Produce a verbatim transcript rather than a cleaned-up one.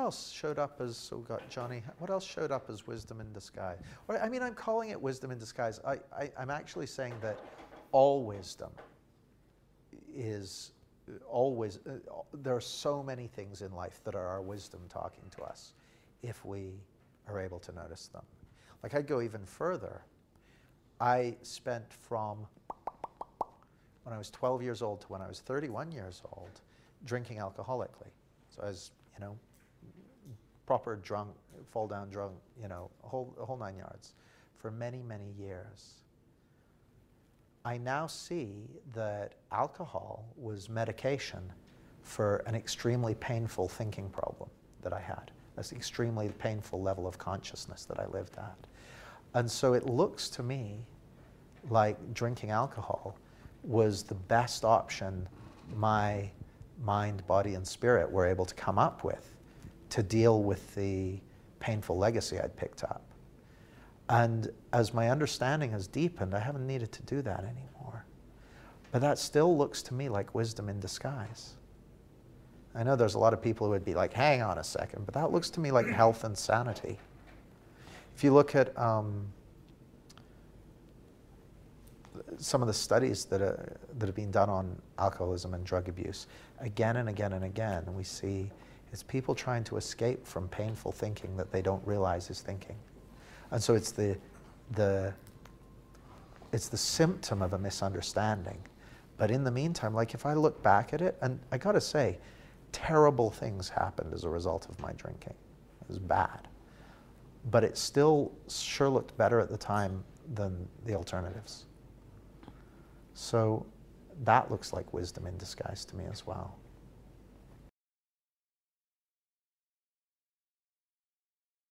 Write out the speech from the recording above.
else showed up as, so we've got Johnny, what else showed up as wisdom in disguise? Or, I mean, I'm calling it wisdom in disguise. I, I, I'm actually saying that all wisdom is always, uh, there are so many things in life that are our wisdom talking to us if we are able to notice them. Like, I'd go even further. I spent from when I was twelve years old to when I was thirty-one years old drinking alcoholically. So I was, you know, proper drunk, fall down drunk, you know, a whole, a whole nine yards for many, many years. I now see that alcohol was medication for an extremely painful thinking problem that I had. That's an extremely painful level of consciousness that I lived at. And so it looks to me like drinking alcohol was the best option my mind, body, and spirit were able to come up with to deal with the painful legacy I'd picked up. And as my understanding has deepened, I haven't needed to do that anymore. But that still looks to me like wisdom in disguise. I know there's a lot of people who would be like, hang on a second, but that looks to me like health and sanity. If you look at um, some of the studies that, are, that have been done on alcoholism and drug abuse, again and again and again, we see it's people trying to escape from painful thinking that they don't realize is thinking. And so it's the, the, it's the symptom of a misunderstanding. But in the meantime, like if I look back at it, and I gotta say, terrible things happened as a result of my drinking. It was bad. But it still sure looked better at the time than the alternatives. So that looks like wisdom in disguise to me as well.